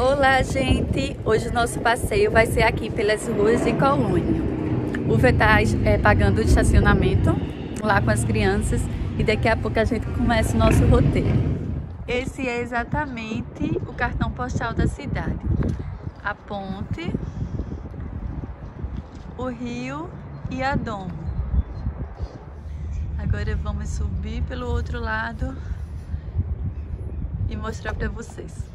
Olá, gente! Hoje o nosso passeio vai ser aqui pelas ruas de Colônia. O Vetais é pagando o estacionamento lá com as crianças e daqui a pouco a gente começa o nosso roteiro. Esse é exatamente o cartão postal da cidade. A ponte, o rio e a Dom. Agora vamos subir pelo outro lado e mostrar para vocês.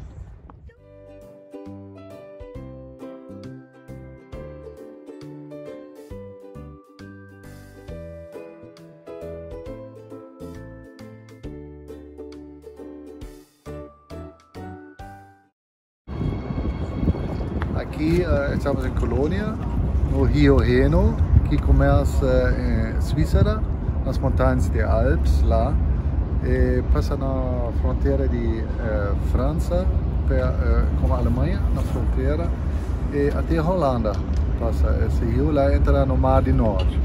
Aqui estamos em Colônia, no rio Reno, que começa em Suíça, nas montanhas de Alpes, lá, e passa na fronteira de França com a Alemanha, na fronteira, e até Holanda passa esse rio, lá entra no Mar do Norte.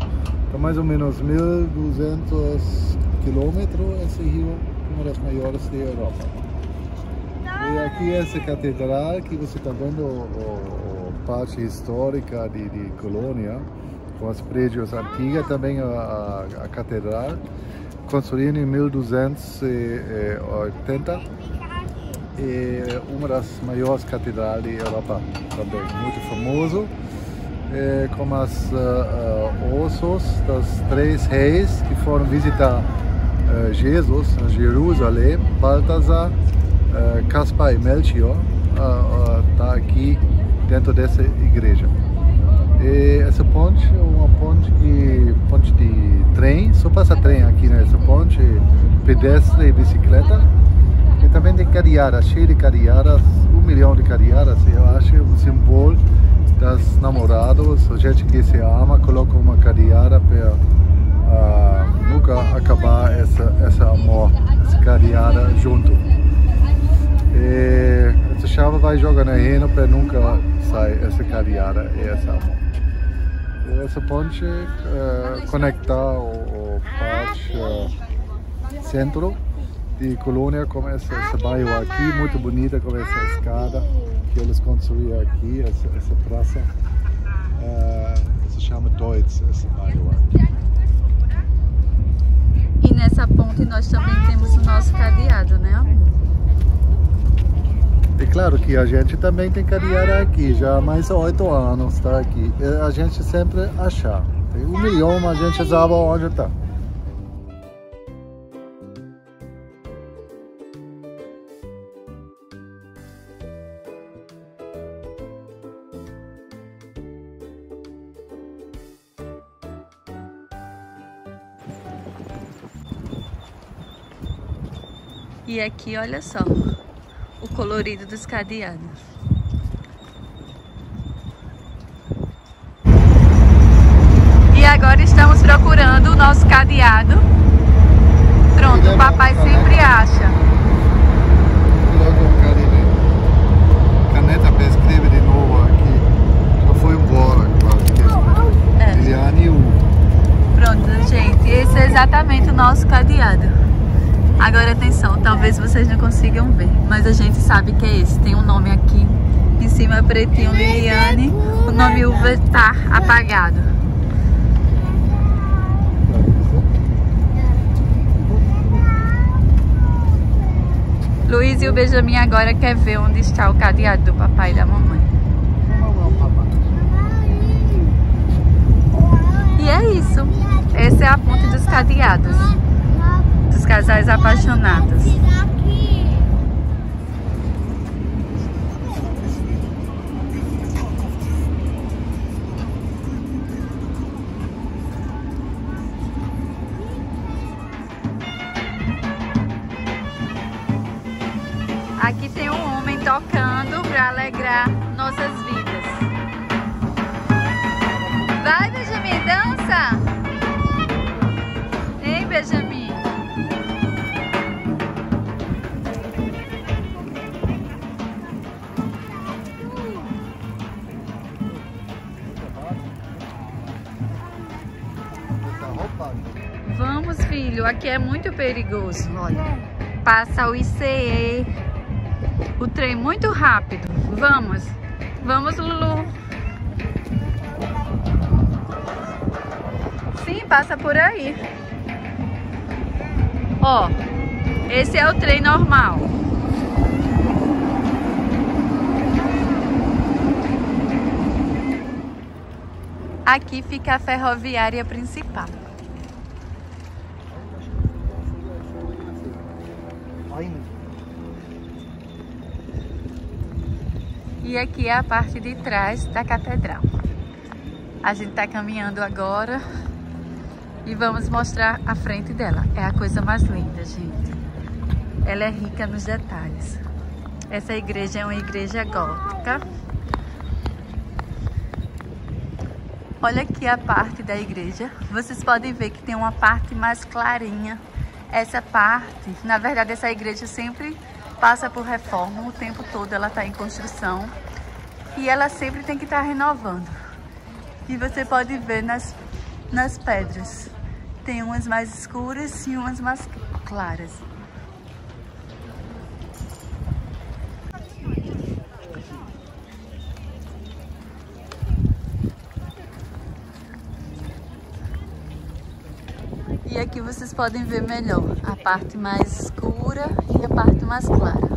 Então, mais ou menos 1200 quilômetros, esse rio é uma das maiores da Europa. E aqui essa catedral que você está vendo, a parte histórica de Colônia, com os prédios antigos, também a catedral, construída em 1280, e uma das maiores catedrais da Europa também, muito famoso, com os ossos dos três reis que foram visitar Jesus em Jerusalém, Baltasar, Caspar e Melchior está aqui dentro dessa igreja. E essa ponte é uma ponte de trem, só passa trem aqui nessa ponte, pedestre e bicicleta. E também tem cadeadas, cheio de cadeadas, 1 milhão de cadeadas. Eu acho um símbolo das namorados, gente que se ama, coloca uma cadeada para nunca acabar esse amor, essa cadeada junto. E essa chave vai jogar no Reno para nunca sair essa cadeada e essa amor. Essa ponte conecta o parte centro de Colônia com esse bairro aqui, muito bonita com essa escada que eles construíram aqui, essa praça. Se chama Deutz, esse bairro aqui. E nessa ponte nós também temos o nosso cadeado, né? É claro que a gente também tem cadeada aqui, já há mais de 8 anos está aqui. A gente sempre acha. Tem 1 milhão, mas a gente sabe onde está. E aqui, olha só, o colorido dos cadeados. E agora estamos procurando o nosso cadeado. Pronto, o papai sempre acha. Logo o caneta prescreve de novo aqui. Já foi embora quase. Ele aniu. Pronto, gente, esse é exatamente o nosso cadeado. Agora atenção, talvez vocês não consigam ver, mas a gente sabe que é esse, tem um nome aqui, em cima é pretinho, Liliane, o nome Uva tá apagado. Luiz e o Benjamin agora quer ver onde está o cadeado do papai e da mamãe. E é isso, essa é a ponte dos cadeados. Dos casais apaixonados. Aqui tem um homem tocando para alegrar nossas vidas. Vai, Benjamin, dança! Hein, Benjamin? Vamos, filho, aqui é muito perigoso, olha. Passa o ICE, o trem muito rápido. Vamos. Vamos, Lulu. Sim, passa por aí. Ó, esse é o trem normal. Aqui fica a ferroviária principal. E aqui é a parte de trás da catedral. A gente está caminhando agora e vamos mostrar a frente dela. É a coisa mais linda, gente. Ela é rica nos detalhes. Essa igreja é uma igreja gótica. Olha aqui a parte da igreja. Vocês podem ver que tem uma parte mais clarinha. Essa parte, na verdade, essa igreja sempre passa por reforma. O tempo todo ela está em construção. E ela sempre tem que estar renovando. E você pode ver nas pedras. Tem umas mais escuras e umas mais claras. E aqui vocês podem ver melhor a parte mais escura e a parte mais clara.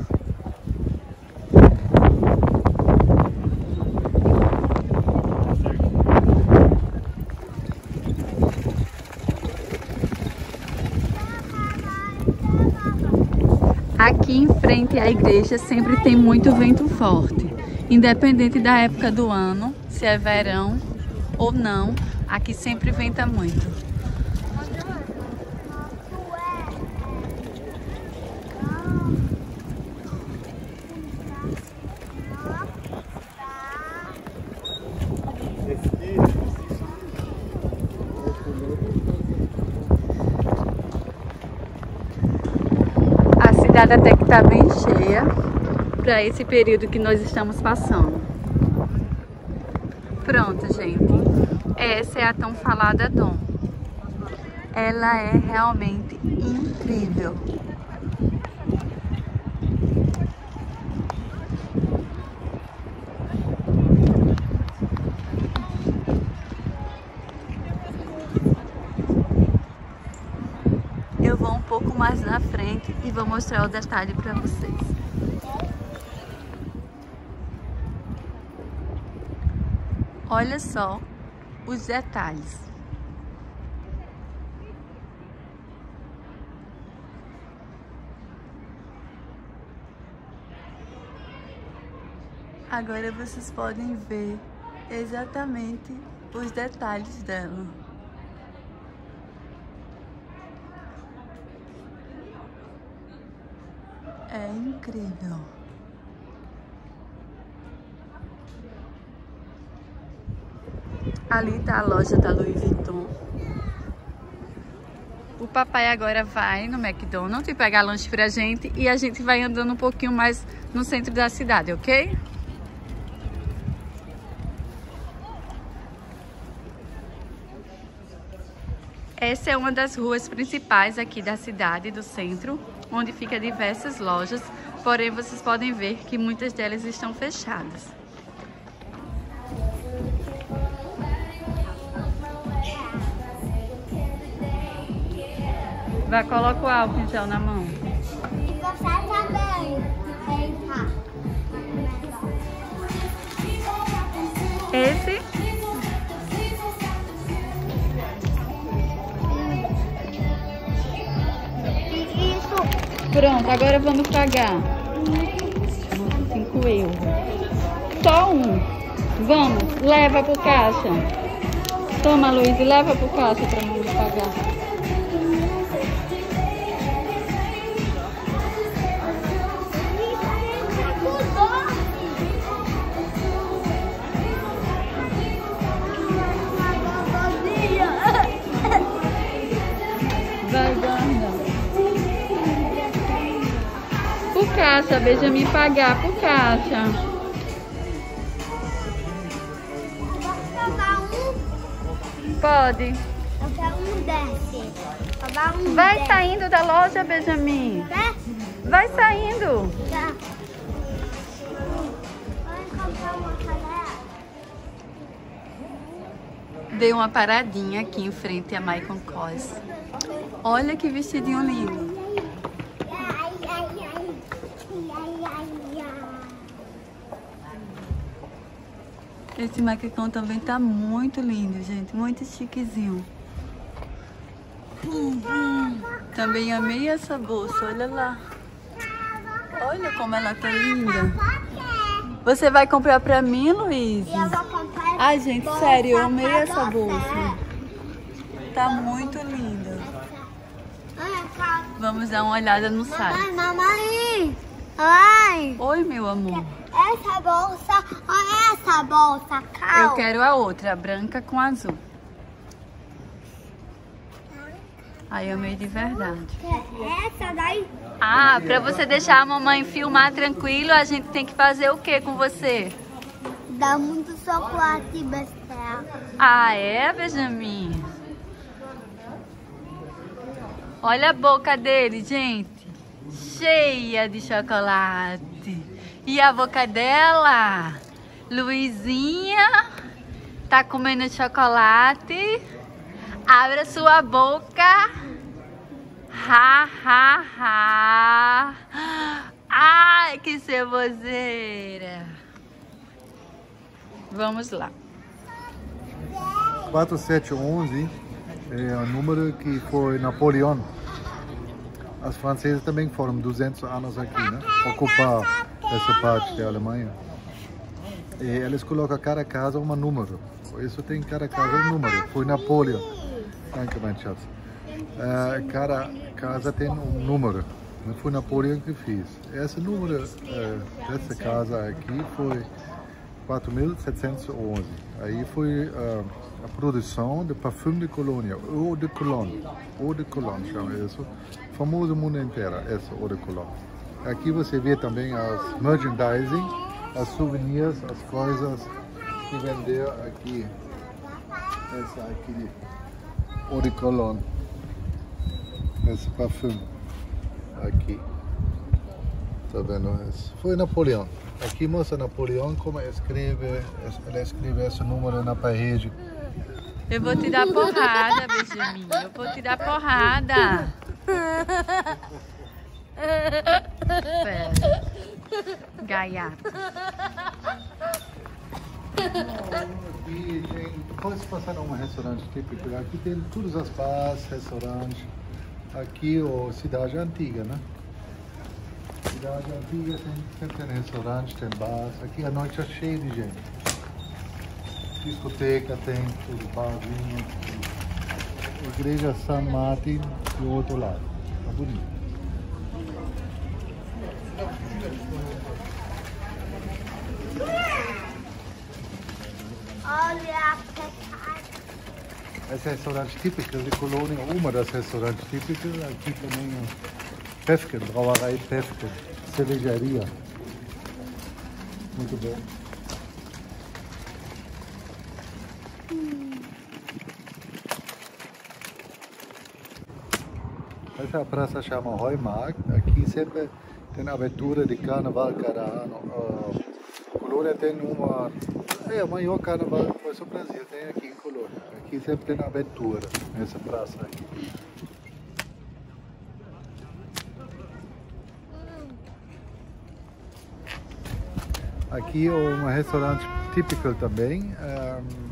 Aqui em frente à igreja sempre tem muito vento forte, independente da época do ano, se é verão ou não, aqui sempre venta muito. Até que está bem cheia para esse período que nós estamos passando. Pronto, gente. Essa é a tão falada Dom. Ela é realmente incrível. Mais na frente e vou mostrar o detalhe para vocês. Olha só os detalhes. Agora vocês podem ver exatamente os detalhes dela. É incrível. Ali tá a loja da Louis Vuitton. O papai agora vai no McDonald's e pegar lanche pra gente e a gente vai andando um pouquinho mais no centro da cidade, ok? Essa é uma das ruas principais aqui da cidade, do centro, onde fica diversas lojas, porém vocês podem ver que muitas delas estão fechadas. Vai, coloca o álcool em gel na mão. E você também. Esse? Pronto, agora vamos pagar 5 euros. Só um. Vamos, leva pro caixa. Toma, Luiz, leva pro caixa pra mim pagar. Vai, guarda. Caixa, Benjamin pagar por caixa. Posso tomar um? Pode. Eu quero um desse. Vai saindo da loja, Benjamin. Vai saindo. Tá. Dei uma paradinha aqui em frente a Mykon Cos. Olha que vestidinho lindo. Esse macacão também tá muito lindo, gente. Muito chiquezinho. Também amei essa bolsa, olha lá. Olha como ela tá linda. Você vai comprar pra mim, Luiz? Eu vou comprar. Ai, gente, sério, eu amei essa bolsa. Tá muito linda. Vamos dar uma olhada no site. Mamãe, mamãe. Oi, meu amor. Essa bolsa, olha essa bolsa, calma. Eu quero a outra, a branca com azul. Aí eu amei de verdade. Essa daí? Ah, pra você deixar a mamãe filmar tranquilo, a gente tem que fazer o que com você? Dá muito chocolate e besteira. Ah, é, Benjamin? Olha a boca dele, gente. Cheia de chocolate. E a boca dela? Luizinha tá comendo chocolate. Abra sua boca. Ha, ha, ha. Ai, que ceboseira. Vamos lá. 4711 é o número que foi Napoleão. As francesas também foram 200 anos aqui, né? Ocupar essa parte da Alemanha. E eles colocam cada casa um número. Por isso tem cada casa um número. Foi Napoleão. Cada casa tem um número. Não foi Napoleão que fiz. Esse número dessa casa aqui foi 4711. Aí foi a produção de perfume de Colônia, Eau de Cologne. Eau de Cologne chama isso. Famoso mundo inteiro, essa Eau de Cologne. Aqui você vê também as merchandising, as souvenirs, as coisas que vender aqui. Essa aqui. Oricolon, esse perfume aqui, tá vendo? Esse foi Napoleão. Aqui mostra Napoleão como ele escreve esse número na parede. Eu vou te dar porrada, Benjamin. Eu vou te dar porrada. Gaiato. Aqui tem, pode passar num restaurante típico, aqui tem todas as bars, restaurantes, aqui a cidade antiga, né? Cidade antiga tem restaurantes, tem bars, aqui a noite é cheia de gente. Discoteca tem, tudo, barzinho, tudo. Igreja São Martin do outro lado, tá bonito. Olha esse restaurante típico de Colônia, uma das restaurantes típicas, aqui também é Pefken, Brauerei Pefken, cervejaria. Muito bom. Essa praça chama Heumarkt, aqui sempre tem abertura de carnaval cada ano. Colônia tem uma... É o maior carnaval que foi o Brasil, tem aqui em Colônia. Aqui sempre tem abertura, nessa praça aqui. Aqui é um restaurante típico também.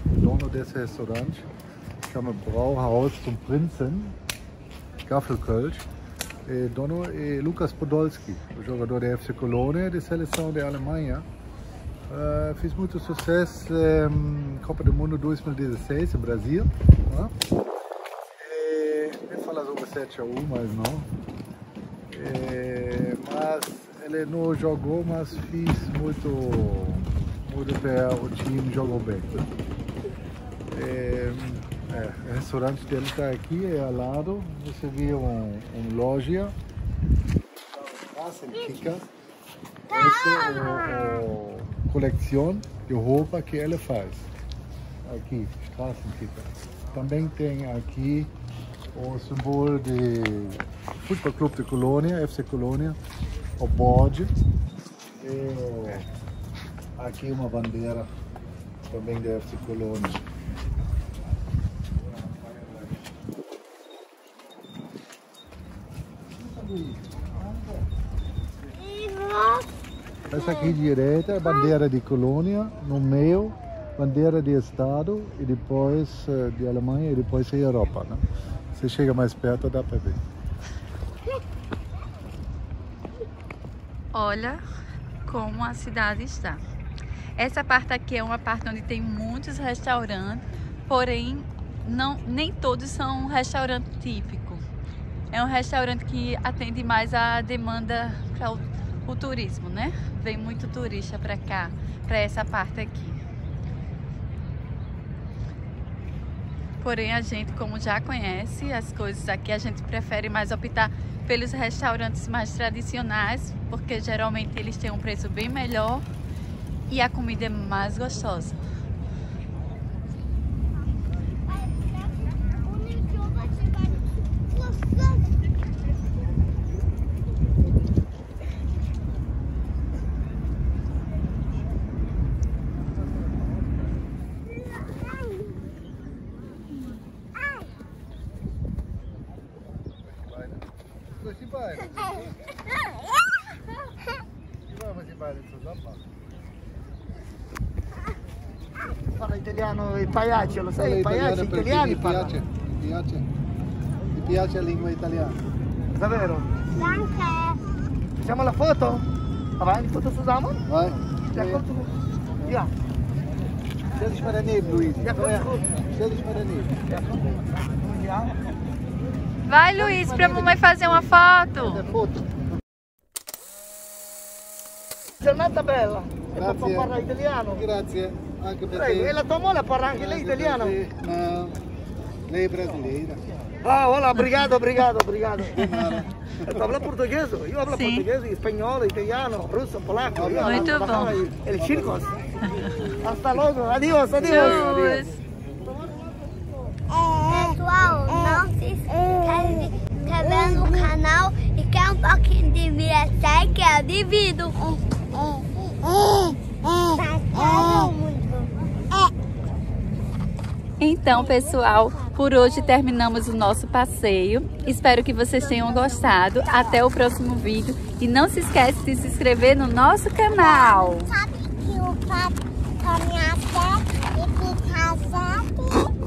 O dono desse restaurante chama Brauhaus zum Prinzen, Gaffelkölsch. O dono é Lucas Podolski, o jogador da FC Colônia de seleção da Alemanha. Fiz muito sucesso Copa do Mundo 2016 no Brasil, né? Ele fala sobre 7-1, mas não. Mas ele não jogou, mas fiz muito bem, o time jogou bem. O restaurante dele está aqui, é ao lado. Você vê um loja, Straßenkita. Esse é o coleção de roupa que ele faz aqui, Straßenkita. Também tem aqui o símbolo de Futebol Clube de Colônia, FC Colônia, o bode, Aqui uma bandeira também da FC Colônia. Essa aqui direita é a bandeira de Colônia, no meio bandeira de Estado e depois de Alemanha e depois a Europa, né? Você chega mais perto, dá para ver. Olha como a cidade está. Essa parte aqui é uma parte onde tem muitos restaurantes, porém nem todos são um restaurante típico. É um restaurante que atende mais a demanda para o turismo, né? Vem muito turista para cá, para essa parte aqui. Porém, a gente, como já conhece as coisas aqui, a gente prefere mais optar pelos restaurantes mais tradicionais, porque geralmente eles têm um preço bem melhor e a comida é mais gostosa. Fala italiano e paiaccio, lo sai? Paiaccio, italiani parla. Ti piace la lingua italiana? Davvero? Anche. Facciamo la foto? Avanti, foto Susamo? Vai. D'accordo? Via. Sedici para neve, Luiz. Sedici para neve. Vai, Luiz, pra mamãe fazer uma foto. Fazer foto. Giornata bella. E papà parla italiano. Grazie. Anche per te. E la tua moglie parla anche lei italiano? No. Lei è brasileira. Ah, olá, obrigado. Tu fala português? Eu falo português, espanhol, italiano, russo, polaco. Muito bom. É o circo. Hasta logo. Adiós. Pessoal, não se esqueça de inscrever no canal e quer um pouquinho de vida seca, divido. Então, pessoal, por hoje terminamos o nosso passeio. Espero que vocês tenham gostado. Até o próximo vídeo. E não se esquece de se inscrever no nosso canal. Sabe que o papo caminha até e fica